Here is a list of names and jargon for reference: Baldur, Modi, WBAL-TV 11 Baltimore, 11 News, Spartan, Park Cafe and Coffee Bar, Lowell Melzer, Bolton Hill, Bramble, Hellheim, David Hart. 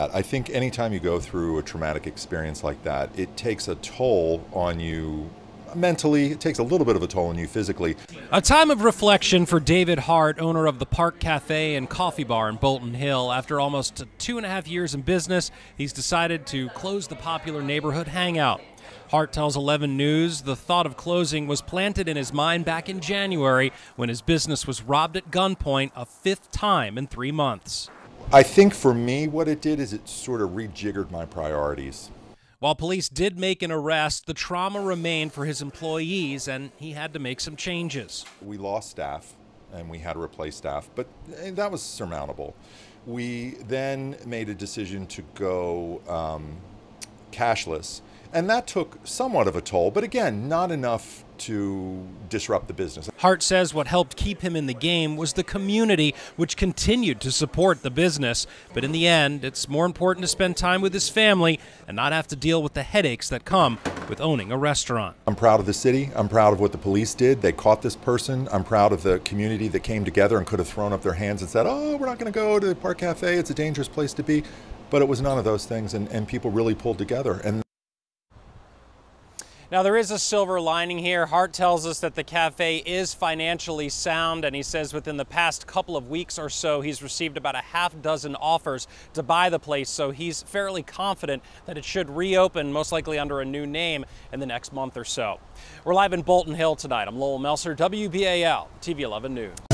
I think anytime you go through a traumatic experience like that, it takes a toll on you mentally, it takes a little bit of a toll on you physically. A time of reflection for David Hart, owner of the Park Cafe and Coffee Bar in Bolton Hill. After almost 2.5 years in business, he's decided to close the popular neighborhood hangout. Hart tells 11 News the thought of closing was planted in his mind back in January when his business was robbed at gunpoint a 5th time in 3 months. I think for me, what it did is it sort of rejiggered my priorities. While police did make an arrest, the trauma remained for his employees, and he had to make some changes. We lost staff, and we had to replace staff, but that was surmountable. We then made a decision to go cashless, and that took somewhat of a toll, but again, not enough to disrupt the business. Hart says what helped keep him in the game was the community, which continued to support the business. But in the end, it's more important to spend time with his family and not have to deal with the headaches that come with owning a restaurant. I'm proud of the city. I'm proud of what the police did. They caught this person. I'm proud of the community that came together and could have thrown up their hands and said, oh, we're not going to go to the Park Cafe. It's a dangerous place to be. But it was none of those things, and people really pulled together. Now, there is a silver lining here. Hart tells us that the cafe is financially sound, and he says within the past couple of weeks or so, he's received about a half-dozen offers to buy the place, so he's fairly confident that it should reopen, most likely under a new name, in the next month or so. We're live in Bolton Hill tonight. I'm Lowell Melzer, WBAL-TV 11 News.